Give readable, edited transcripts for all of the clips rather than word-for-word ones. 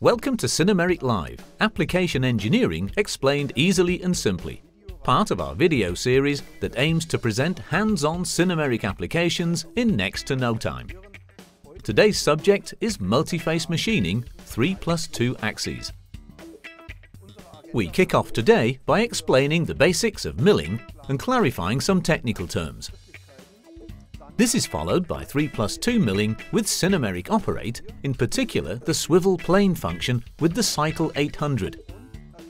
Welcome to SINUMERIK Live, Application Engineering Explained Easily and Simply, part of our video series that aims to present hands-on SINUMERIK applications in next to no time. Today's subject is multi-phase machining 3+2 axes. We kick off today by explaining the basics of milling and clarifying some technical terms. This is followed by 3+2 milling with SINUMERIK Operate, in particular the swivel plane function with the Cycle 800,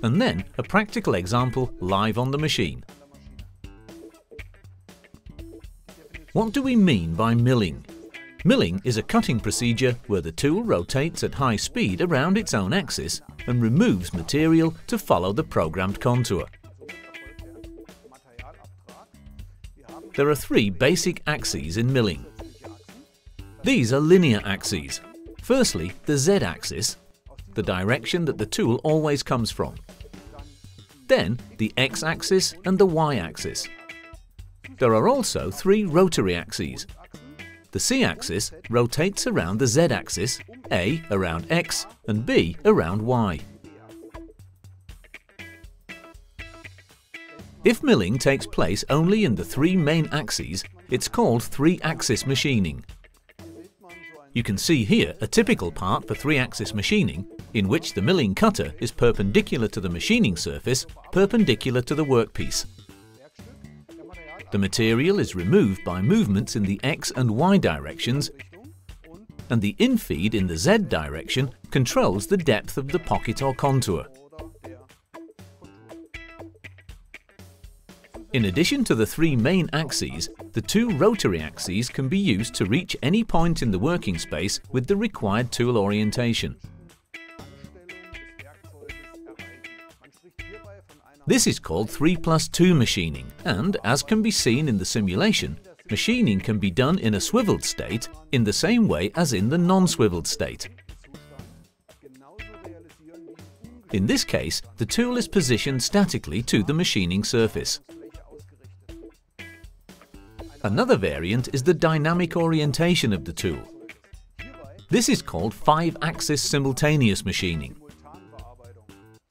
and then a practical example live on the machine. What do we mean by milling? Milling is a cutting procedure where the tool rotates at high speed around its own axis and removes material to follow the programmed contour. There are three basic axes in milling. These are linear axes. Firstly, the z-axis, the direction that the tool always comes from. Then, the x-axis and the y-axis. There are also three rotary axes. The c-axis rotates around the z-axis, A around x and B around y. If milling takes place only in the three main axes, it's called three-axis machining. You can see here a typical part for three-axis machining, in which the milling cutter is perpendicular to the machining surface, perpendicular to the workpiece. The material is removed by movements in the X and Y directions, and the infeed in the Z direction controls the depth of the pocket or contour. In addition to the three main axes, the two rotary axes can be used to reach any point in the working space with the required tool orientation. This is called 3+2 machining, and, as can be seen in the simulation, machining can be done in a swiveled state in the same way as in the non-swiveled state. In this case, the tool is positioned statically to the machining surface. Another variant is the dynamic orientation of the tool. This is called 5-axis simultaneous machining.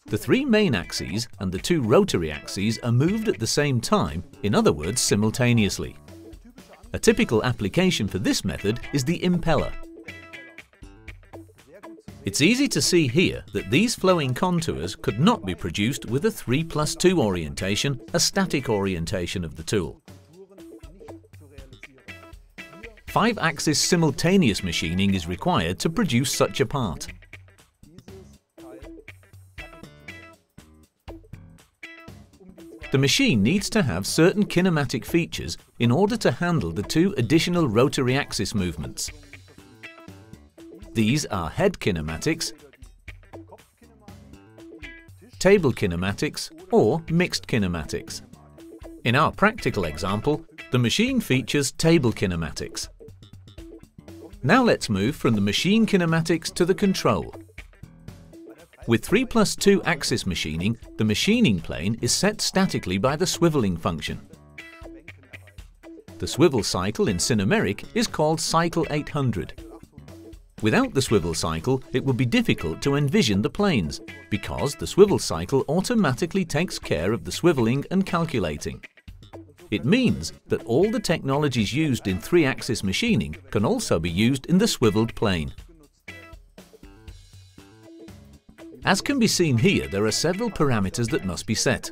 The three main axes and the two rotary axes are moved at the same time, in other words, simultaneously. A typical application for this method is the impeller. It's easy to see here that these flowing contours could not be produced with a 3+2 orientation, a static orientation of the tool. 5-axis simultaneous machining is required to produce such a part. The machine needs to have certain kinematic features in order to handle the two additional rotary axis movements. These are head kinematics, table kinematics, or mixed kinematics. In our practical example, the machine features table kinematics. Now let's move from the machine kinematics to the control. With 3+2 axis machining, the machining plane is set statically by the swiveling function. The swivel cycle in SINUMERIK is called Cycle 800. Without the swivel cycle, it would be difficult to envision the planes, because the swivel cycle automatically takes care of the swiveling and calculating. It means that all the technologies used in three-axis machining can also be used in the swiveled plane. As can be seen here, there are several parameters that must be set.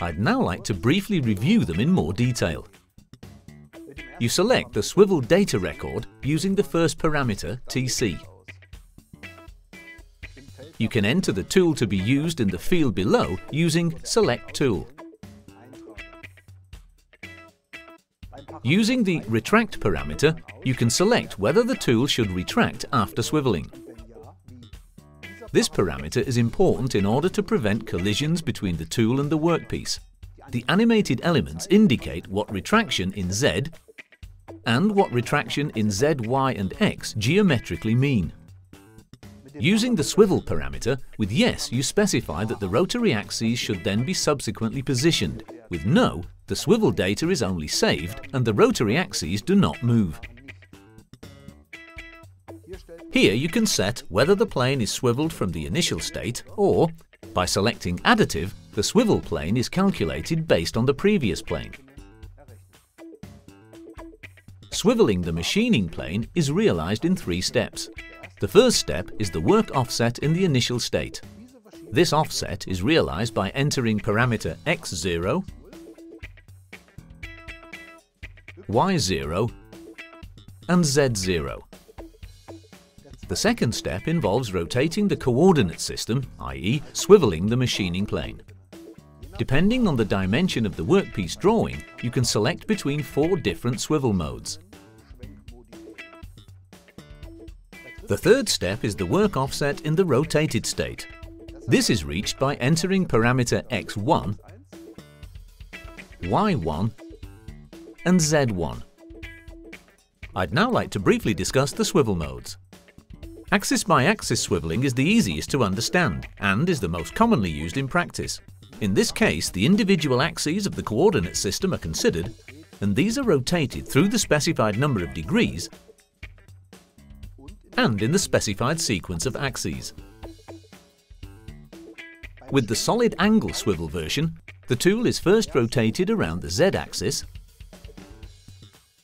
I'd now like to briefly review them in more detail. You select the swivel data record using the first parameter, TC. You can enter the tool to be used in the field below using Select Tool. Using the Retract parameter, you can select whether the tool should retract after swiveling. This parameter is important in order to prevent collisions between the tool and the workpiece. The animated elements indicate what retraction in Z and what retraction in Z, Y and X geometrically mean. Using the Swivel parameter, with Yes you specify that the rotary axes should then be subsequently positioned. With No, the swivel data is only saved and the rotary axes do not move. Here you can set whether the plane is swiveled from the initial state or, by selecting additive, the swivel plane is calculated based on the previous plane. Swiveling the machining plane is realized in 3 steps. The first step is the work offset in the initial state. This offset is realized by entering parameter x0, y0 and z0. The second step involves rotating the coordinate system, i.e. swiveling the machining plane. Depending on the dimension of the workpiece drawing, you can select between 4 different swivel modes. The third step is the work offset in the rotated state. This is reached by entering parameter x1, y1 and z1. I'd now like to briefly discuss the swivel modes. Axis-by-axis swiveling is the easiest to understand and is the most commonly used in practice. In this case, the individual axes of the coordinate system are considered, and these are rotated through the specified number of degrees and in the specified sequence of axes. With the solid angle swivel version, the tool is first rotated around the z-axis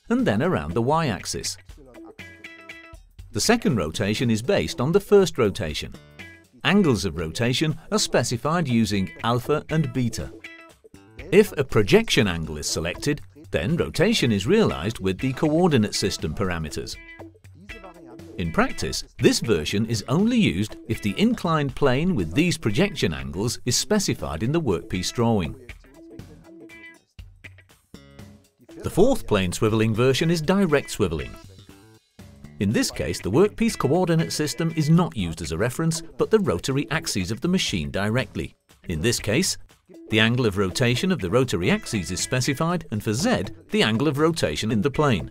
and then around the y-axis. The second rotation is based on the first rotation. Angles of rotation are specified using alpha and beta. If a projection angle is selected, then rotation is realized with the coordinate system parameters. In practice, this version is only used if the inclined plane with these projection angles is specified in the workpiece drawing. The fourth plane swiveling version is direct swiveling. In this case, the workpiece coordinate system is not used as a reference, but the rotary axes of the machine directly. In this case, the angle of rotation of the rotary axes is specified, and for Z, the angle of rotation in the plane.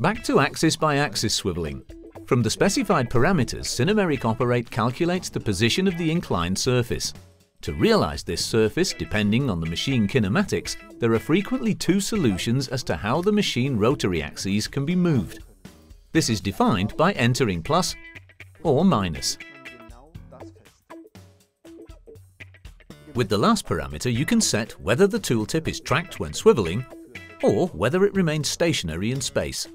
Back to axis-by-axis swiveling. From the specified parameters, SINUMERIK Operate calculates the position of the inclined surface. To realize this surface, depending on the machine kinematics, there are frequently 2 solutions as to how the machine rotary axes can be moved. This is defined by entering plus or minus. With the last parameter, you can set whether the tooltip is tracked when swiveling or whether it remains stationary in space.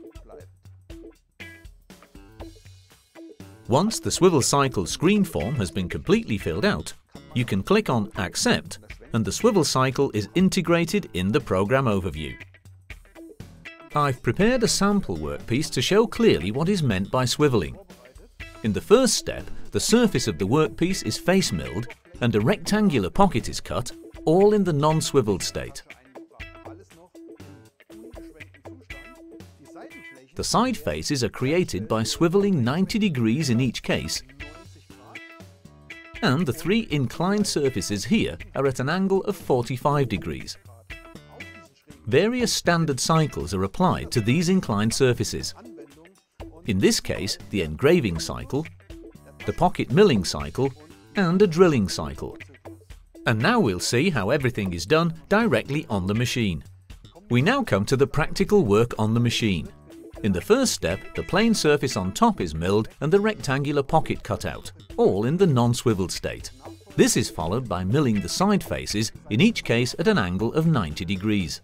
Once the swivel cycle screen form has been completely filled out, you can click on Accept, and the swivel cycle is integrated in the program overview. I've prepared a sample workpiece to show clearly what is meant by swiveling. In the first step, the surface of the workpiece is face milled and a rectangular pocket is cut, all in the non-swiveled state. The side faces are created by swiveling 90 degrees in each case, and the 3 inclined surfaces here are at an angle of 45 degrees. Various standard cycles are applied to these inclined surfaces. In this case, the engraving cycle, the pocket milling cycle, and a drilling cycle. And now we'll see how everything is done directly on the machine. We now come to the practical work on the machine. In the first step, the plane surface on top is milled and the rectangular pocket cut out, all in the non-swiveled state. This is followed by milling the side faces, in each case at an angle of 90 degrees.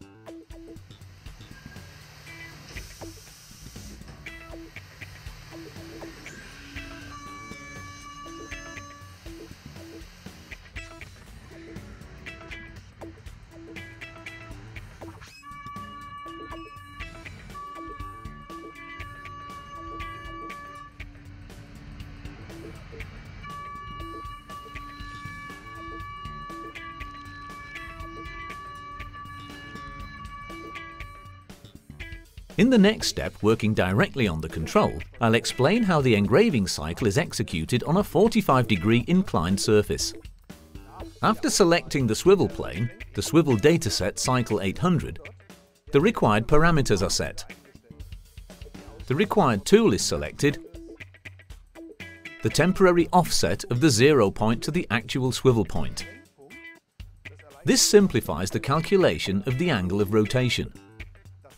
In the next step, working directly on the control, I'll explain how the engraving cycle is executed on a 45-degree inclined surface. After selecting the swivel plane, the swivel dataset Cycle 800, the required parameters are set. The required tool is selected, the temporary offset of the zero point to the actual swivel point. This simplifies the calculation of the angle of rotation.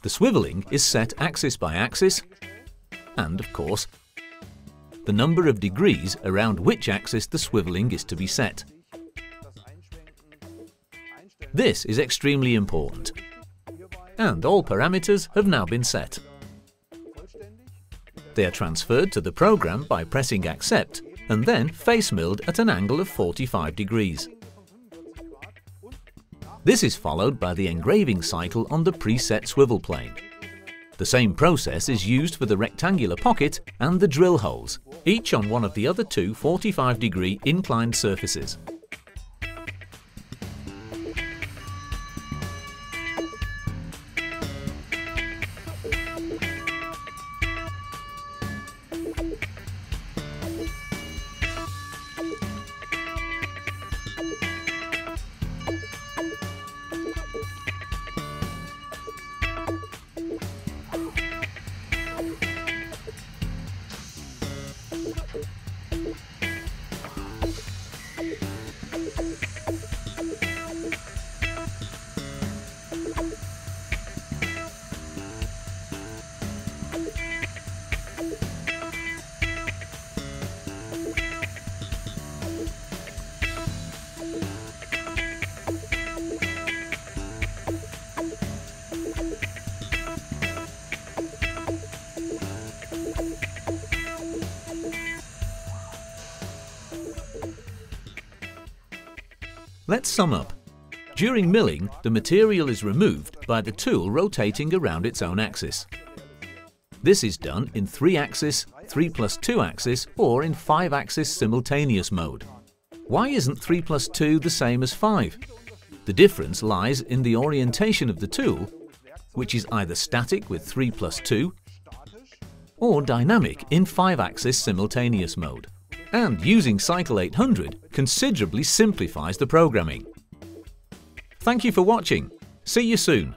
The swiveling is set axis by axis and, of course, the number of degrees around which axis the swiveling is to be set. This is extremely important, and all parameters have now been set. They are transferred to the program by pressing accept and then face milled at an angle of 45 degrees. This is followed by the engraving cycle on the preset swivel plane. The same process is used for the rectangular pocket and the drill holes, each on one of the other two 45-degree inclined surfaces. Let's sum up. During milling, the material is removed by the tool rotating around its own axis. This is done in 3-axis, 3+2-axis, or in 5-axis simultaneous mode. Why isn't 3+2 the same as 5? The difference lies in the orientation of the tool, which is either static with 3+2 or dynamic in 5-axis simultaneous mode. And using Cycle 800 considerably simplifies the programming. Thank you for watching. See you soon.